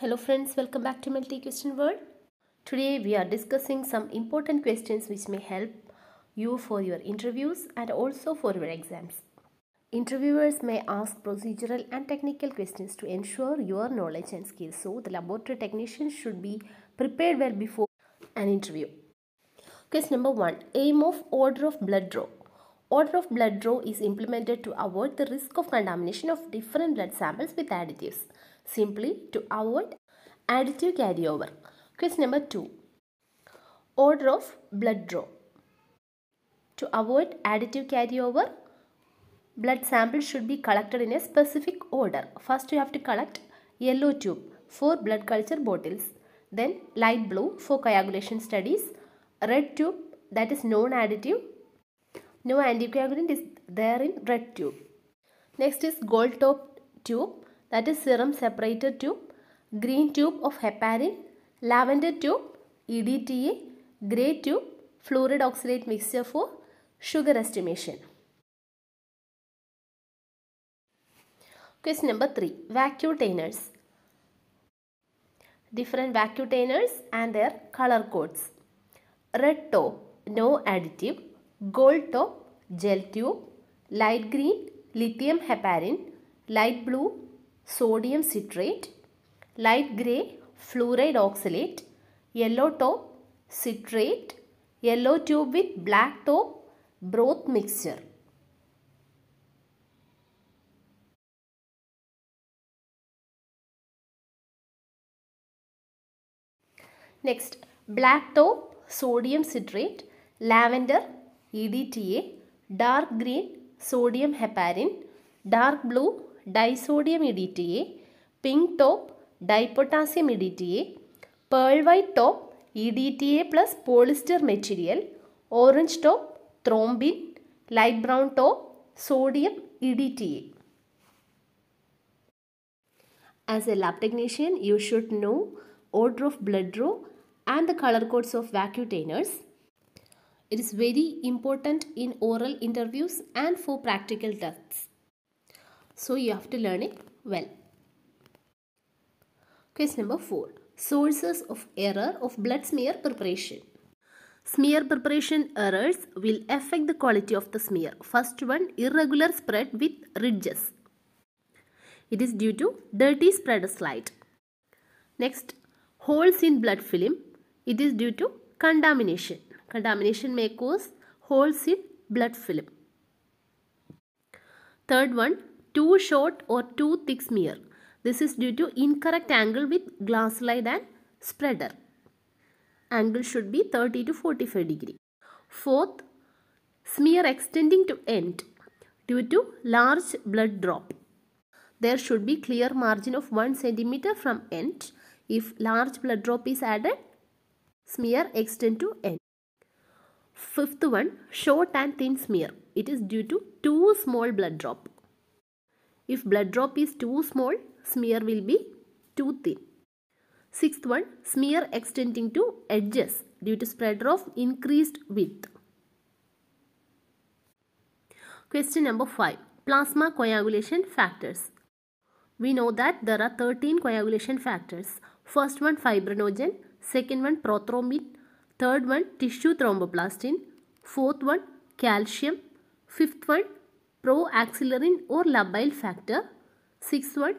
Hello friends, welcome back to MLT Question World. Today we are discussing some important questions which may help you for your interviews and also for your exams. Interviewers may ask procedural and technical questions to ensure your knowledge and skills. So the laboratory technician should be prepared well before an interview. Question number 1. Aim of order of blood draw. Order of blood draw is implemented to avoid the risk of contamination of different blood samples with additives. Simply to avoid additive carryover. Question number 2. Order of blood draw. To avoid additive carryover, blood samples should be collected in a specific order. First you have to collect yellow tube for blood culture bottles. Then light blue for coagulation studies. Red tube, that is non-additive. No anticoagulant is there in red tube. Next is gold top tube. That is serum separator tube, green tube of heparin, lavender tube, EDTA, grey tube, fluoride oxalate mixture for sugar estimation. Question number 3. Vacutainers. Different vacutainers and their color codes. Red top, no additive. Gold top, gel tube. Light green, lithium heparin. Light blue, sodium citrate. Light grey, fluoride oxalate. Yellow top, citrate. Yellow tube with black top, broth mixture. Next, black top, sodium citrate. Lavender, EDTA. Dark green, sodium heparin. Dark blue, disodium EDTA, pink top, dipotassium EDTA, pearl white top, EDTA plus polyester material, orange top, thrombin, light brown top, sodium EDTA. As a lab technician, you should know order of blood draw and the color codes of vacutainers. It is very important in oral interviews and for practical tests. So you have to learn it well. Question number 4. Sources of error of blood smear preparation. Smear preparation errors will affect the quality of the smear. First one, irregular spread with ridges. It is due to dirty spreader slide. Next, holes in blood film. It is due to contamination. Contamination may cause holes in blood film. Third one, too short or too thick smear. This is due to incorrect angle with glass slide and spreader. Angle should be 30 to 45 degree. Fourth, smear extending to end due to large blood drop. There should be clear margin of 1 cm from end. If large blood drop is added, smear extend to end. Fifth one, short and thin smear. It is due to too small blood drop. If blood drop is too small, smear will be too thin. Sixth one, smear extending to edges due to spreader of increased width. Question number 5. Plasma coagulation factors. We know that there are 13 coagulation factors. First one, fibrinogen. Second one, prothrombin. Third one, tissue thromboplastin. Fourth one, calcium. Fifth one, proaxillerin or labile factor. Sixth one,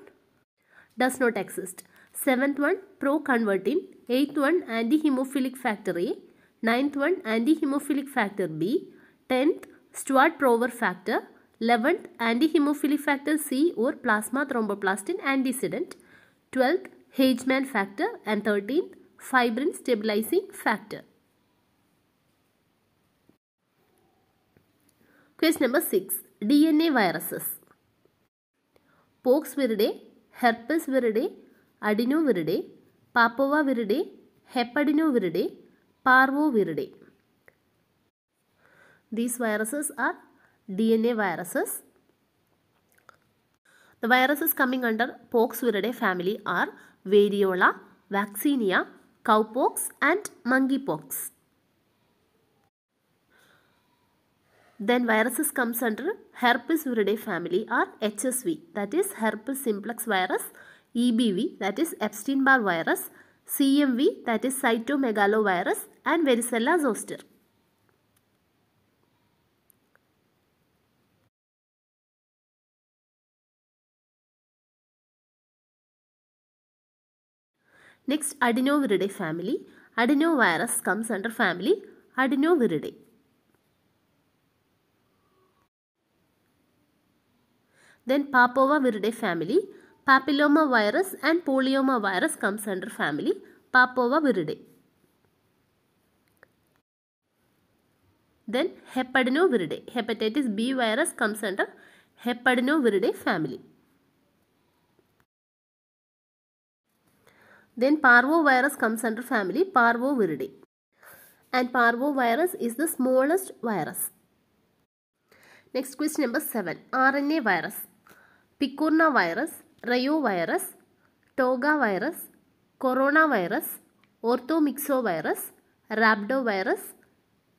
does not exist. Seventh one, proconvertin. Eighth one, antihemophilic factor A. Ninth one, antihemophilic factor B. Tenth, Stuart-Prover factor. 11th, antihemophilic factor C or plasma thromboplastin antecedent. 12th, Hageman factor. And 13th, fibrin stabilizing factor. Question number 6. DNA viruses. Poxviridae, herpesviridae, adenoviridae, papovaviridae, hepadnoviridae, parvoviridae. These viruses are DNA viruses. The viruses coming under poxviridae family are variola, vaccinia, cowpox and monkeypox. Then viruses comes under herpesviridae family are HSV, that is herpes simplex virus, EBV, that is Epstein-Barr virus, CMV, that is cytomegalovirus, and varicella zoster. Next, Adenoviridae family. Adenovirus comes under family Adenoviridae. Then Papovaviridae family. Papillomavirus and polyomavirus comes under family Papovaviridae. Then Hepadnoviridae. Hepatitis B virus comes under Hepadnoviridae family. Then parvovirus comes under family Parvoviridae. And parvovirus is the smallest virus. Next, question number 7. RNA virus. Picornavirus, Rayovirus, Toga virus, Coronavirus, Orthomyxovirus, Rhabdovirus,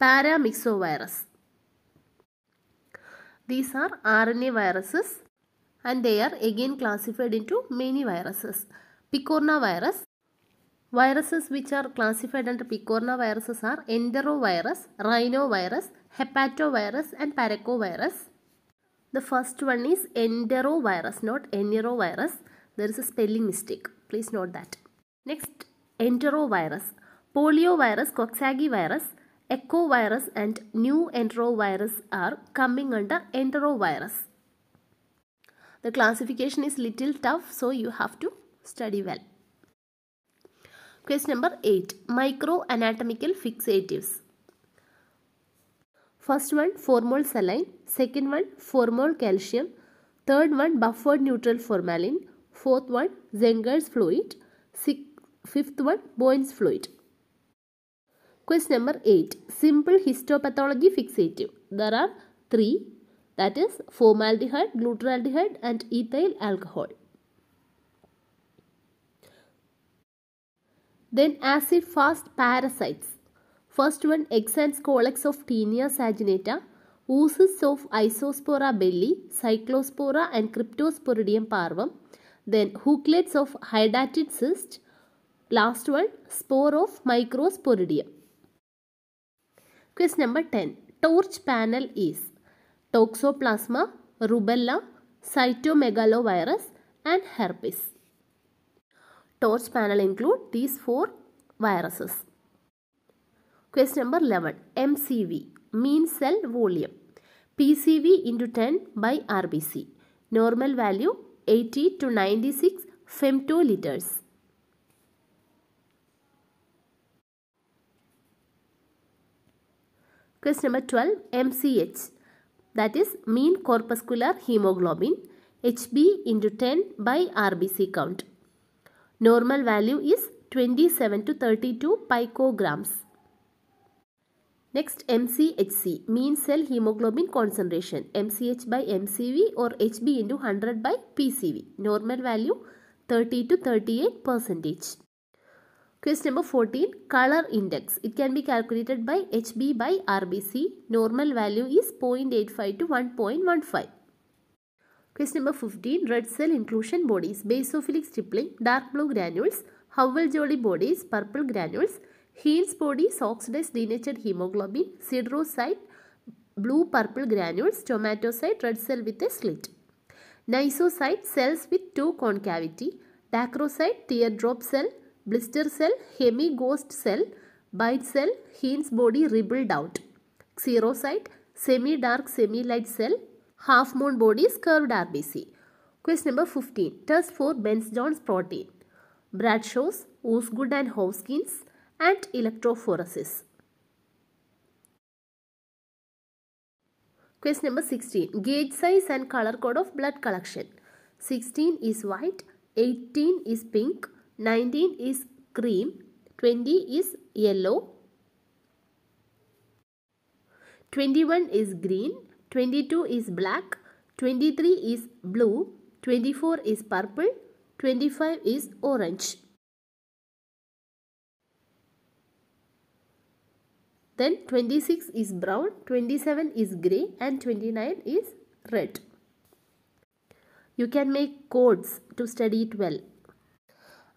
Paramyxovirus. These are RNA viruses and they are again classified into many viruses. Picornavirus. Viruses which are classified under picornaviruses are enterovirus, rhinovirus, hepatovirus and paracovirus. The first one is enterovirus, not enerovirus. There is a spelling mistake. Please note that. Next, enterovirus, poliovirus, coxsackievirus, echovirus and new enterovirus are coming under enterovirus. The classification is little tough, so you have to study well. Question number 8. Microanatomical fixatives. First one, formol saline. Second one, formol calcium. Third one, buffered neutral formalin. Fourth one, Zengel's fluid. Fifth one, Bouin's fluid. Question number 8. Simple histopathology fixative. There are 3, that is formaldehyde, glutaraldehyde and ethyl alcohol. Then acid-fast parasites. First one, eggs and scholects of Taenia saginata, oozes of Isospora belly, Cyclospora and Cryptosporidium parvum. Then hooklets of Hydatid cyst. Last one, spore of Microsporidium. Question number 10. TORCH panel is Toxoplasma, Rubella, Cytomegalovirus and Herpes. TORCH panel include these 4 viruses. Question number 11. MCV, mean cell volume. PCV into 10 by RBC. Normal value 80 to 96 femtoliters. Question number 12. MCH, that is mean corpuscular hemoglobin. HB into 10 by RBC count. Normal value is 27 to 32 picograms. Next, MCHC, mean cell hemoglobin concentration, MCH by MCV or HB into 100 by PCV. Normal value 30 to 38%. Question number 14, color index. It can be calculated by HB by RBC. Normal value is 0.85 to 1.15. Question number 15. Red cell inclusion bodies. Basophilic stippling, dark blue granules, Howell Jolly bodies, purple granules, Heinz bodies, oxidized denatured hemoglobin, siderocyte, blue-purple granules, stomatocyte, red cell with a slit, nisocyte, cells with 2 concavity, dacryocyte, teardrop cell, blister cell, hemi-ghost cell, bite cell, Heinz body ribbled out, xerocyte, semi-dark, semi-light cell, half moon bodies, curved RBC. Question number 15. Test for Benz-John's protein. Bradshaw's, Osgood and Hoskins, and electrophoresis. Question number 16. Gauge size and color code of blood collection. 16 is white, 18 is pink, 19 is cream, 20 is yellow, 21 is green, 22 is black, 23 is blue, 24 is purple, 25 is orange. Then 26 is brown, 27 is grey and 29 is red. You can make codes to study it well.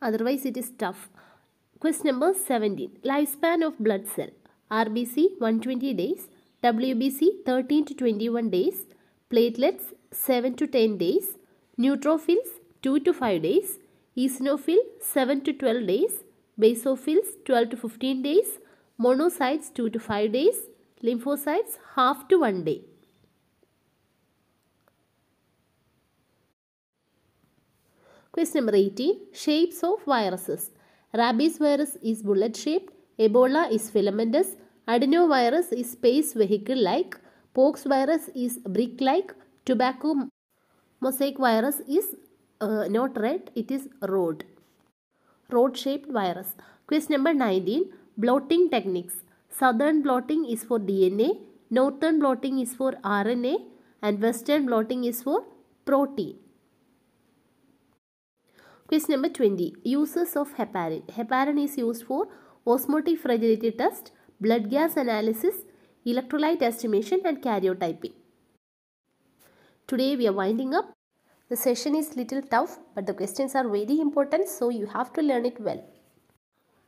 Otherwise, it is tough. Question number 17. Lifespan of blood cell. RBC 120 days. WBC 13 to 21 days. Platelets 7 to 10 days. Neutrophils 2 to 5 days. Eosinophil 7 to 12 days. Basophils 12 to 15 days. Monocytes 2 to 5 days. Lymphocytes half to 1 day. Question number 18. Shapes of viruses. Rabies virus is bullet shaped. Ebola is filamentous. Adenovirus is space vehicle like. Pox virus is brick like. Tobacco mosaic virus is not red, it is rod. Rod shaped virus. Question number 19. Blotting techniques. Southern blotting is for DNA. Northern blotting is for RNA. And western blotting is for protein. Question number 20. Uses of heparin. Heparin is used for osmotic fragility test, blood gas analysis, electrolyte estimation and karyotyping. Today we are winding up. The session is little tough, but the questions are very important, so you have to learn it well.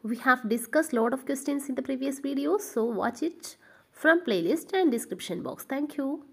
We have discussed lot of questions in the previous video, so watch it from playlist and description box. Thank you.